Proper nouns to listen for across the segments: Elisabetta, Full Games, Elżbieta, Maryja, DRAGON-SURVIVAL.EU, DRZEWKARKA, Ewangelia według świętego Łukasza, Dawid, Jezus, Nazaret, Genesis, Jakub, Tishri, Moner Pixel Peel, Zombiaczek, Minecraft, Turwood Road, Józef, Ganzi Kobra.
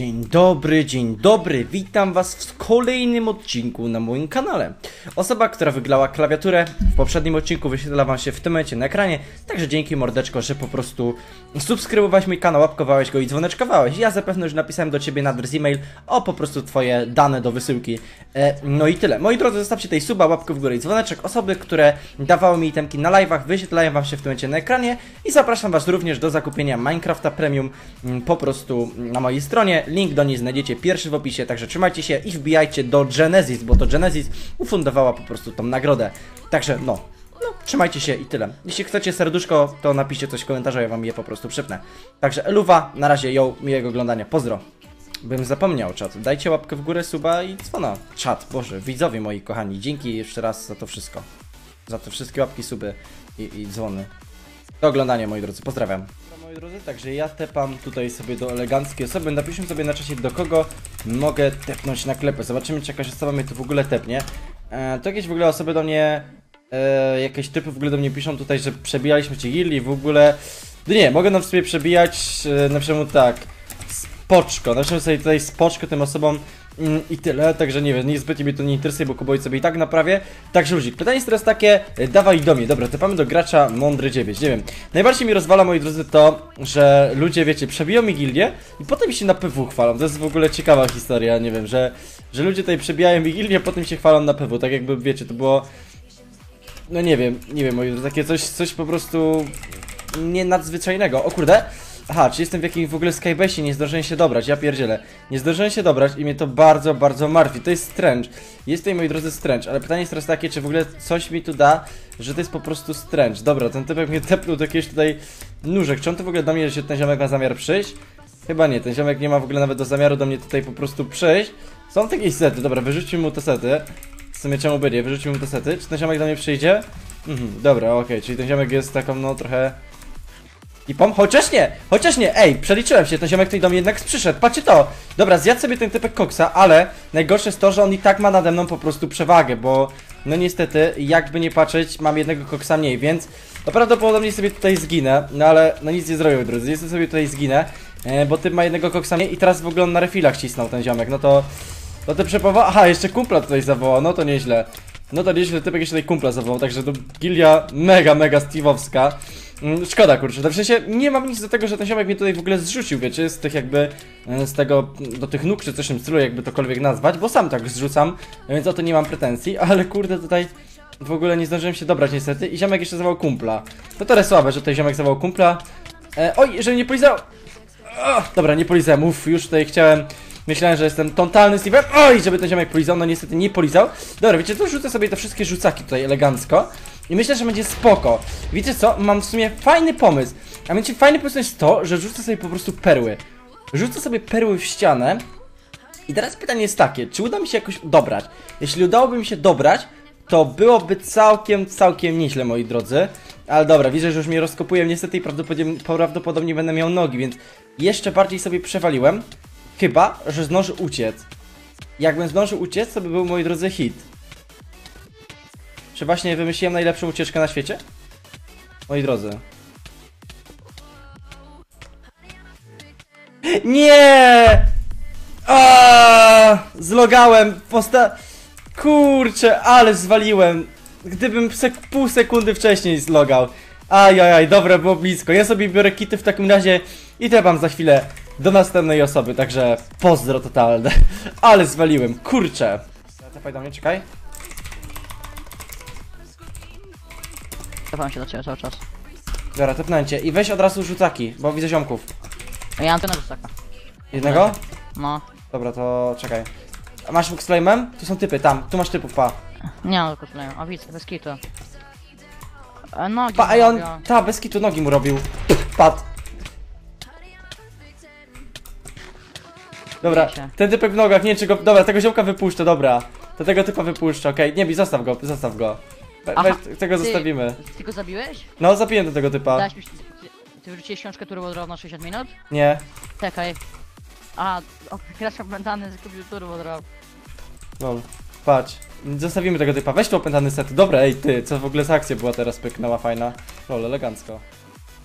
Dzień dobry, witam was w kolejnym odcinku na moim kanale. Osoba, która wygrała klawiaturę w poprzednim odcinku wyświetla wam się w tym momencie na ekranie, także dzięki mordeczko, że po prostu subskrybowałeś mój kanał, łapkowałeś go i dzwoneczkowałeś. Ja zapewne już napisałem do ciebie na adres e-mail o po prostu twoje dane do wysyłki. No i tyle. Moi drodzy, zostawcie tej suba, łapkę w górę i dzwoneczek. Osoby, które dawały mi itemki na live'ach wyświetlają wam się w tym momencie na ekranie i zapraszam was również do zakupienia Minecrafta Premium po prostu na mojej stronie. Link do niej znajdziecie pierwszy w opisie, także trzymajcie się i wbijajcie do Genesis, bo to Genesis ufundowała po prostu tą nagrodę. Także no trzymajcie się i tyle. Jeśli chcecie serduszko, to napiszcie coś w komentarzu, ja wam je po prostu przypnę. Także eluwa, na razie, yo, miłego oglądania, pozdro. Bym zapomniał, czat, dajcie łapkę w górę, suba i dzwona. Czat, Boże, widzowie moi kochani, dzięki jeszcze raz za to wszystko. Za te wszystkie łapki, suby i dzwony. Do oglądania, moi drodzy, pozdrawiam. Moi drodzy, także ja tepam tutaj sobie do eleganckiej osoby. Napiszmy sobie na czasie, do kogo mogę tepnąć na klepę. Zobaczymy, czy jakaś osoba mnie tu w ogóle tepnie. To jakieś w ogóle osoby do mnie, jakieś typy w ogóle do mnie piszą tutaj, że przebijaliśmy cię gilli w ogóle. No nie, mogę nam sobie przebijać, na przykład tak, spoczko. Napiszemy sobie tutaj spoczko tym osobom i tyle, także nie wiem, niezbyt mnie to nie interesuje, bo kuboj sobie i tak naprawię. Także luzik, pytanie jest teraz takie, dawaj do mnie, dobra, typamy do gracza mądry 9, nie wiem. Najbardziej mi rozwala, moi drodzy, to, że ludzie, wiecie, przebiją mi gildię i potem się na PW chwalą, to jest w ogóle ciekawa historia, nie wiem, że ludzie tutaj przebijają mi gildię, potem się chwalą na PW, tak jakby, wiecie, to było, no nie wiem, moi drodzy, takie coś po prostu nie nadzwyczajnego, o kurde. Aha, czy jestem w jakimś w ogóle skybase'ie, nie zdążyłem się dobrać, ja pierdzielę. Nie zdążyłem się dobrać i mnie to bardzo, bardzo martwi, to jest strange. Jest tutaj, moi drodzy, strange, ale pytanie jest teraz takie, czy w ogóle coś mi tu da, że to jest po prostu strange. Dobra, ten typek mnie tepnął do jakiegoś tutaj nóżek, czy on to w ogóle do mnie, że ten ziomek ma zamiar przyjść? Chyba nie, ten ziomek nie ma w ogóle nawet do zamiaru do mnie tutaj po prostu przyjść. Są takie sety, dobra, wyrzućmy mu te sety. W sumie czemu byli, wyrzućmy mu te sety, czy ten ziomek do mnie przyjdzie? Dobra, okej, czyli ten ziomek jest taką, no trochę... I pom, chociaż nie, ej, przeliczyłem się, ten ziomek tutaj do mnie jednak przyszedł, patrzcie to! Dobra, zjadł sobie ten typek koksa, ale najgorsze jest to, że on i tak ma nade mną po prostu przewagę, bo no niestety, jakby nie patrzeć, mam jednego koksa mniej, więc no prawdopodobnie sobie tutaj zginę, no ale no nic nie zrobię, drodzy, jestem sobie tutaj zginę, bo typ ma jednego koksa mniej i teraz w ogóle on na refilach cisnął ten ziomek, no to przepowa... Aha, jeszcze kumpla tutaj zawołał, no to nieźle. No to nieźle, typek jeszcze tutaj kumpla zawołał, także to gilia mega steve'owska. Szkoda, kurczę, w sensie nie mam nic do tego, że ten ziomek mnie tutaj w ogóle zrzucił, wiecie, z tych jakby, z tego, do tych nóg czy coś w tym stylu, jakby tokolwiek nazwać, bo sam tak zrzucam, więc o to nie mam pretensji, ale kurde, tutaj w ogóle nie zdążyłem się dobrać niestety i ziomek jeszcze zawołał kumpla. No to jest słabe, że tutaj ziomek zawołał kumpla. Oj, że nie polizał. Dobra, nie polizałem, uff, już tutaj chciałem... Myślałem, że jestem totalny sleeper. Oj, żeby ten ziomek polizał, no niestety nie polizał. Dobra, wiecie co, rzucę sobie te wszystkie rzucaki tutaj elegancko i myślę, że będzie spoko. Wiecie co, mam w sumie fajny pomysł. A wiecie, fajny pomysł jest to, że rzucę sobie po prostu perły. Rzucę sobie perły w ścianę. I teraz pytanie jest takie, czy uda mi się jakoś dobrać? Jeśli udałoby mi się dobrać, to byłoby całkiem nieźle, moi drodzy. Ale dobra, widzę, że już mnie rozkopuję niestety i prawdopodobnie będę miał nogi, więc jeszcze bardziej sobie przewaliłem. Chyba, że zdąży uciec. Jakbym zdążył uciec, to by był, moi drodzy, hit. Czy właśnie wymyśliłem najlepszą ucieczkę na świecie? Moi drodzy. Nie! Zlogałem. Kurczę, ale zwaliłem. Gdybym pół sekundy wcześniej zlogał. Ajajaj, dobra, było blisko. Ja sobie biorę kity w takim razie i te wam za chwilę do następnej osoby, także pozdro totalne. Ale zwaliłem, kurczę. Zapaj do mnie, czekaj. Zapałem się do ciebie cały czas. Dobra, tepnę cię i weź od razu rzucaki, bo widzę ziomków. Ja mam jednego rzucaka. Jednego? No. Dobra, to czekaj. A masz łuk z flame'em? Tu są typy, tam, tu masz typów, pa. Nie mam tylko flame'em, a widzę, bez kitu. Nogi. Pa, a on, ta, bez kitu nogi mu robił. Padł. Dobra, ten typek w nogach, nie wiem czy go... Dobra, tego ziomka wypuszczę, dobra. To tego typa wypuszczę, okej. Nie bij, zostaw go. Weź, tego zostawimy. Ty go zabiłeś? No, zabiłem do tego typa. Dałeś mi... Ty wrzuciłeś książkę Turwood Road na 60 minut? Nie. Czekaj. A, gracz opętany zgubił Turwood Road. Lol, patrz. Zostawimy tego typa, weź tu opętany set. Dobra, ej ty, co w ogóle za akcja była teraz, pyknęła fajna. Lol, elegancko.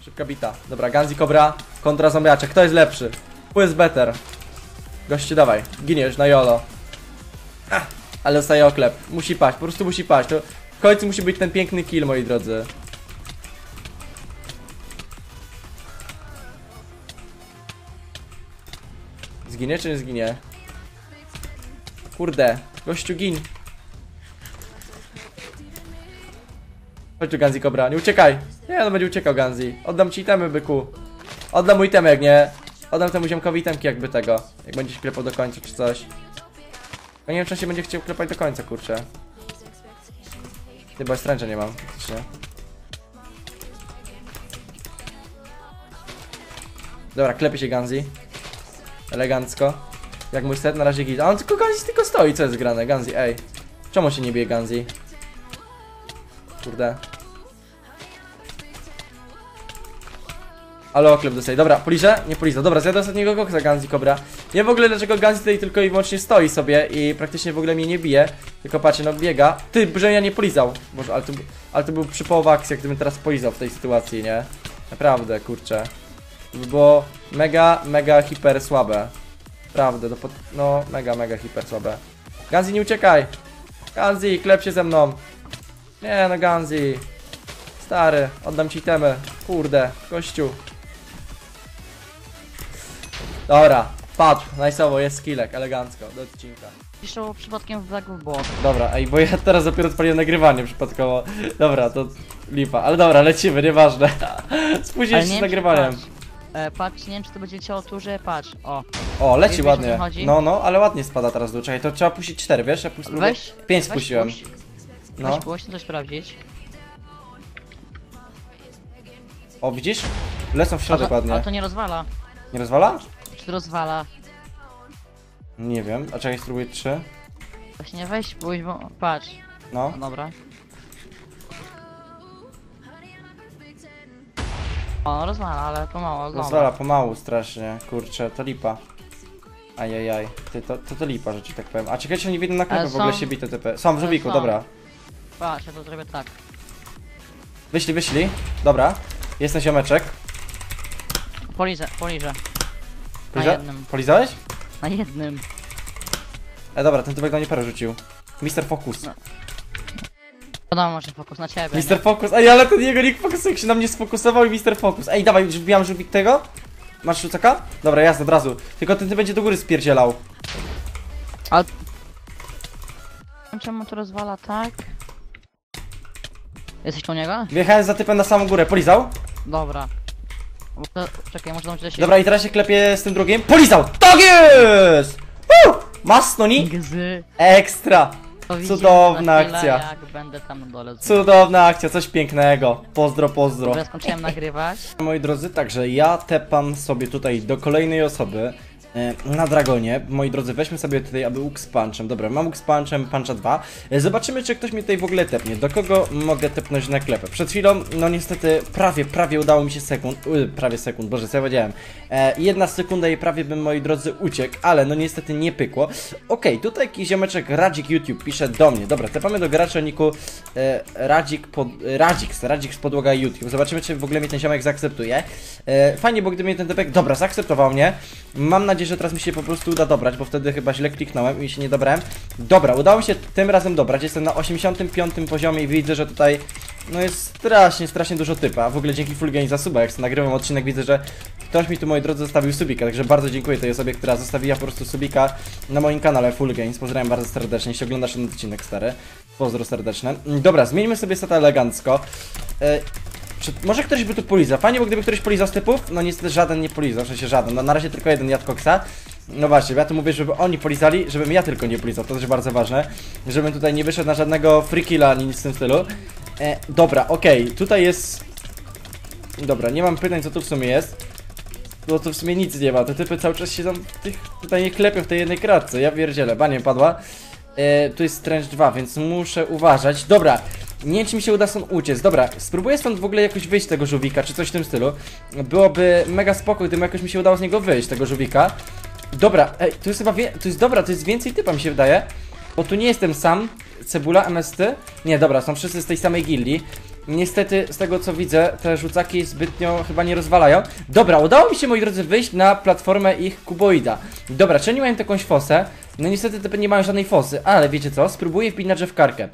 Szybka bita. Dobra, Ganzi Kobra kontra zombiaczek, kto jest lepszy? Who is better? Gościu, dawaj, giniesz na jolo. Ale dostaje oklep. Musi paść, po prostu musi paść. To w końcu musi być ten piękny kill, moi drodzy. Zginie czy nie zginie? Kurde, gościu, gin. Chodź tu, Ganzi Kobra, nie uciekaj. Nie, on będzie uciekał, Ganzi. Oddam ci itemy, byku. Oddam mu itemy, jak nie. Oddam temu ziomkowi itemki, jakby tego. Jak będzie się klepał do końca czy coś. Ja nie wiem, czy on się będzie chciał klepać do końca, kurczę. Chyba stręcza nie mam, faktycznie. Dobra, klepie się Ganzi. Elegancko. Jak mój set, na razie git. A on tylko Ganzi tylko stoi, co jest grane? Ganzi, ej. Czemu się nie bije Ganzi? Kurde. Ale oklep dostaje, dobra, poliżę? Nie poliżę, dobra, zjadę ostatniego koksa Ganzi Kobra. Nie w ogóle dlaczego Ganzi tutaj tylko i wyłącznie stoi sobie i praktycznie w ogóle mnie nie bije. Tylko patrzcie, no biega. Ty, że ja nie polizał. Boże, ale to był przy połowa akcji, gdybym teraz polizał w tej sytuacji, nie? Naprawdę, kurczę. Bo mega, mega hiper słabe. Naprawdę, no mega, mega hiper słabe. Ganzi, nie uciekaj! Ganzi, klep się ze mną. Nie no, Ganzi. Stary, oddam ci temy. Kurde, gościu. Dobra, padł, najsowo, jest skillek, elegancko, do odcinka. Piszą przypadkiem w Black Bot. Dobra, ej, bo ja teraz dopiero odpaliłem nagrywanie przypadkowo. Dobra, to lipa, ale dobra, lecimy, nieważne. Spóźniłeś się z nagrywaniem. Patrz, nie wiem, czy to będzie leciało turze, patrz, o. O, leci wiesz, ładnie, no, no, ale ładnie spada teraz dół, czekaj, to trzeba puścić 4, wiesz, ja spróbuję 5 spuściłem. Puść. No. Weź głośno coś sprawdzić. O, widzisz? Lecą w środek ładnie. Ale to nie rozwala. Nie rozwala? Czy rozwala? Nie wiem, a czekaj, spróbuję 3. Właśnie weź, pójdź, bo patrz. No. No dobra. O, rozwala, ale pomału. Dobra. Rozwala pomału strasznie, kurczę, to lipa. Ajajaj, ty, to lipa, że ci tak powiem. A czekajcie, oni wiedzą na klepę w ogóle się bite TP. Są w żubiku, dobra. Patrz, ja to zrobię tak. Wyślij, wyślij. Dobra, jest ten ziomeczek. Polizę, polizę. Polizałeś? Na jednym. Dobra, ten typek na mnie parę rzucił. Mister Focus. No. Podam może fokus na ciebie. Mister nie? Focus, ej, ale ten jego nick fokusuje się na mnie sfokusował i Mister Focus. Ej, dawaj, wbijam żółwik tego. Masz rzucaka? Dobra, jasne, od razu. Tylko ten ty będzie do góry spierdzielał. A... Czemu to rozwala tak? Jesteś tu niego? Wjechałem za typem na samą górę, polizał? Dobra. Czekaj, może dążyć do siebie. Dobra, i teraz się klepie z tym drugim. Polizał! Tak jest! Masno ni? Ekstra! Cudowna akcja. Jak będę tam na dole. Cudowna akcja, coś pięknego. Pozdro, pozdro. Dobra, skończyłem nagrywać. Moi drodzy, także ja tepam sobie tutaj do kolejnej osoby. Na Dragonie, moi drodzy, weźmy sobie tutaj, aby łuk z punchem. Dobra, mam łuk z punchem, puncha 2. Zobaczymy, czy ktoś mnie tutaj w ogóle tepnie. Do kogo mogę tepnąć na klepę? Przed chwilą, no niestety, prawie udało mi się sekund. Prawie sekund, boże, co ja powiedziałem. 1 sekunda i prawie bym, moi drodzy, uciekł, ale no niestety nie pykło. Okej, tutaj jakiś ziomeczek Radzik YouTube pisze do mnie. Dobra, tepamy do gracza o niku Radzik z podłoga YouTube. Zobaczymy, czy w ogóle mnie ten ziomek zaakceptuje. Fajnie, bo gdy mnie ten tepek, dobra, zaakceptował mnie. Mam nadzieję, że teraz mi się po prostu uda dobrać, bo wtedy chyba źle kliknąłem i się nie dobrałem. Dobra, udało mi się tym razem dobrać. Jestem na 85 poziomie i widzę, że tutaj no jest strasznie dużo typa. W ogóle dzięki Full Games za suba, jak nagrywam odcinek, widzę, że ktoś mi tu, moi drodzy, zostawił subika. Także bardzo dziękuję tej osobie, która zostawiła po prostu subika na moim kanale Full Games. Pozdrawiam bardzo serdecznie, jeśli oglądasz ten odcinek, stary. Pozdro serdeczne. Dobra, zmieńmy sobie seta elegancko. Może ktoś by tu polizał? Fajnie, bo gdyby któryś polizał z typów, no niestety żaden nie polizał, w sensie żaden, no na razie tylko jeden Jadkoksa. No właśnie, ja tu mówię, żeby oni polizali, żebym ja tylko nie polizał, to też bardzo ważne. Żebym tutaj nie wyszedł na żadnego free killa, ani nic w tym stylu. Dobra, okej, tutaj jest... Dobra, nie mam pytań, co tu w sumie jest. Bo tu w sumie nic nie ma, te typy cały czas się tam tutaj nie klepią w tej jednej kratce, ja pierdzielę, banie padła. Tu jest Strange 2, więc muszę uważać. Dobra, nie wiem, czy mi się uda stąd uciec. Dobra, spróbuję stąd w ogóle jakoś wyjść tego żółwika, czy coś w tym stylu. Byłoby mega spoko, gdyby jakoś mi się udało z niego wyjść, tego żółwika. Dobra, ej, tu jest chyba, dobra, tu jest więcej typa, mi się wydaje. Bo tu nie jestem sam, Cebula, MST. Nie, dobra, są wszyscy z tej samej gildii. Niestety, z tego co widzę, te rzucaki zbytnio chyba nie rozwalają. Dobra, udało mi się, moi drodzy, wyjść na platformę ich kuboida. Dobra, czy oni mają jakąś fosę? No niestety te nie mają żadnej fosy, ale wiecie co? Spróbuję wbić na drzewkarkę.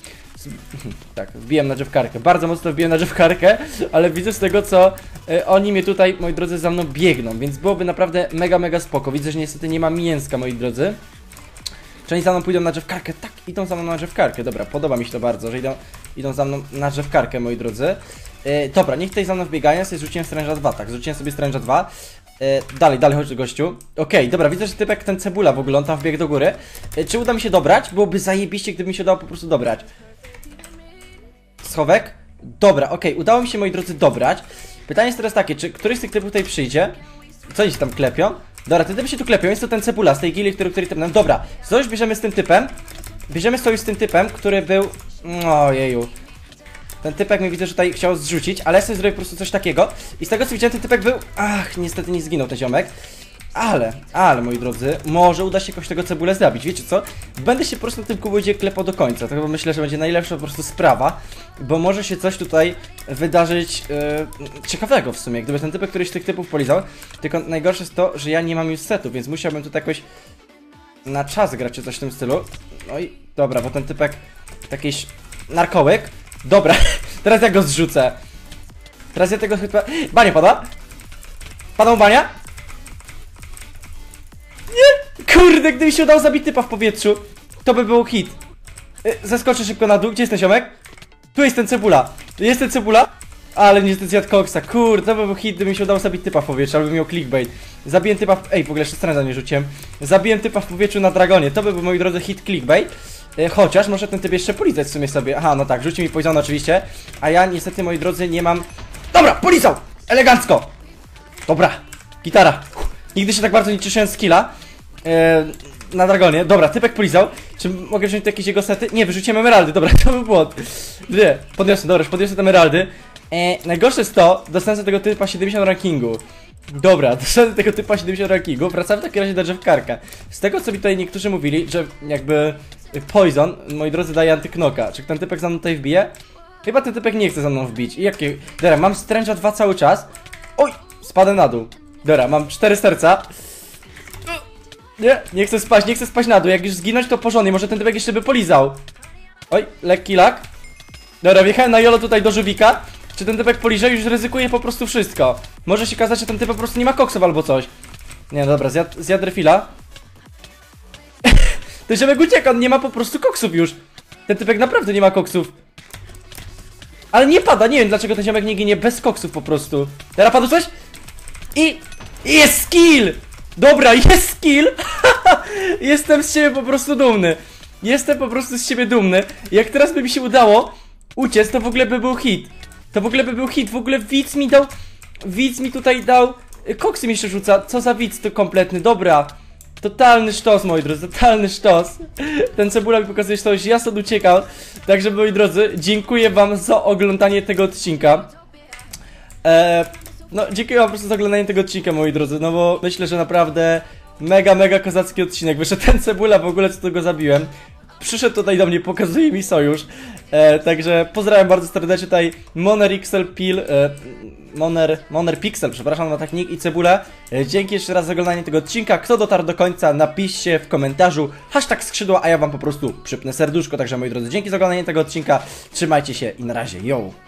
Tak, wbiłem na drzewkarkę, bardzo mocno wbiłem na drzewkarkę, ale widzę z tego co oni mnie tutaj, moi drodzy, za mną biegną, więc byłoby naprawdę mega spoko. Widzę, że niestety nie ma mięska, moi drodzy. Czy oni za mną pójdą na drzewkarkę? Tak, idą za mną na drzewkarkę. Dobra, podoba mi się to bardzo, że idą za mną na drzewkarkę, moi drodzy. Dobra, niech tutaj za mną wbiegają, sobie rzuciłem stręża 2, tak, rzuciłem sobie stręża 2. Dalej, chodź gościu. Okej, dobra, widzę, że typek ten cebula w ogóle, on tam wbiegł do góry. Czy uda mi się dobrać? Byłoby zajebiście, gdyby mi się udało po prostu dobrać. Schowek? Dobra, okej, udało mi się, moi drodzy, dobrać. Pytanie jest teraz takie, czy któryś z tych typów tutaj przyjdzie? Co oni się tam klepią? Dobra, te typy się tu klepią, jest to ten cebula z tej gili, który typ nam... Dobra, sojusz bierzemy z tym typem. Bierzemy sojusz z tym typem, który był... Ojeju. Ten typek mi widzę, że tutaj chciał zrzucić, ale ja sobie zrobię po prostu coś takiego. I z tego co widziałem, ten typek był... Ach, niestety nie zginął ten ziomek. Ale, moi drodzy, może uda się jakoś tego cebulę zabić, wiecie co? Będę się po prostu na tym kuboidzie klepał do końca, to chyba myślę, że będzie najlepsza po prostu sprawa, bo może się coś tutaj wydarzyć ciekawego w sumie, gdyby ten typek któryś z tych typów polizał, tylko najgorsze jest to, że ja nie mam już setów, więc musiałbym tutaj jakoś na czas grać czy coś w tym stylu. No i dobra, bo ten typek jakiś narkołyk, dobra, teraz ja go zrzucę. Teraz ja tego chyba... Banie pada? Padą bania? Kurde, gdyby się udało zabić typa w powietrzu, to by był hit. Zeskoczę szybko na dół. Gdzie jest ten ziomek? Tu jest ten cebula. Jest ten cebula? Ale nie zjadł koksa. Kurde, to by był hit, gdyby mi się udało zabić typa w powietrzu, albo miał clickbait. Zabiłem typa w... Ej, w ogóle jeszcze stręża nie rzuciłem. Zabiłem typa w powietrzu na dragonie. To by był, moi drodzy, hit clickbait. Chociaż może ten typ jeszcze polizać w sumie sobie. Aha, no tak, rzuci mi poison oczywiście. A ja niestety, moi drodzy, nie mam... Dobra, polizał! Elegancko! Dobra, gitara. Nigdy się tak bardzo nie cieszyłem z killa. Na dragonie. Dobra, typek polizał. Czy mogę wziąć tu jakieś jego sety? Nie, wyrzuciłem emeraldy. Dobra, to był błąd. Dwie. Podniosę, dobra, już podniosę te emeraldy. Najgorsze jest to, dostałem tego typa 70 rankingu. Dobra, doszedłem tego typa 70 rankingu. Wracamy w takim razie do drzewkarka. Z tego co mi tutaj niektórzy mówili, że jakby poison, moi drodzy, daje antyknoka. Czy ten typek za mną tutaj wbije? Chyba ten typek nie chce za mną wbić. I jakie... Dobra, mam stręża 2 cały czas. Oj, spadę na dół. Dobra, mam 4 serca. Nie, nie chcę spać na dół, jak już zginąć to porządnie, może ten typek jeszcze by polizał. Oj, lekki lak. Dobra, wjechałem na jolo tutaj do żywika. Czy ten typek poliże? Już ryzykuje po prostu wszystko. Może się okazać, że ten typ po prostu nie ma koksów albo coś. Nie, no dobra, zjadł refila. Ten ziomek ucieka, on nie ma po prostu koksów już. Ten typek naprawdę nie ma koksów. Ale nie pada, nie wiem dlaczego ten ziomek nie ginie bez koksów po prostu. Teraz padł coś? I jest skill! Dobra, jest kill! Jestem z siebie po prostu dumny. Jestem po prostu z siebie dumny. Jak teraz by mi się udało uciec, to w ogóle by był hit. To w ogóle by był hit. W ogóle widz mi dał... Widz mi tutaj dał... Koksy mi jeszcze rzuca. Co za widz to kompletny. Dobra. Totalny sztos, moi drodzy. Totalny sztos. Ten cebula mi pokazuje sztos. Ja stąd uciekał. Także, moi drodzy, dziękuję wam za oglądanie tego odcinka. No, dziękuję wam po prostu za oglądanie tego odcinka, moi drodzy, no bo myślę, że naprawdę mega kozacki odcinek. Wyszedł ten cebula, w ogóle co tego zabiłem. Przyszedł tutaj do mnie, pokazuje mi sojusz. Także pozdrawiam bardzo serdecznie tutaj Moner Pixel Peel, Moner Pixel, przepraszam, na tak nick i cebulę. Dzięki jeszcze raz za oglądanie tego odcinka. Kto dotarł do końca, napiszcie w komentarzu #skrzydła, a ja wam po prostu przypnę serduszko. Także, moi drodzy, dzięki za oglądanie tego odcinka. Trzymajcie się i na razie, yo!